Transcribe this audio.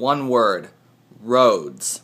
One word, roads.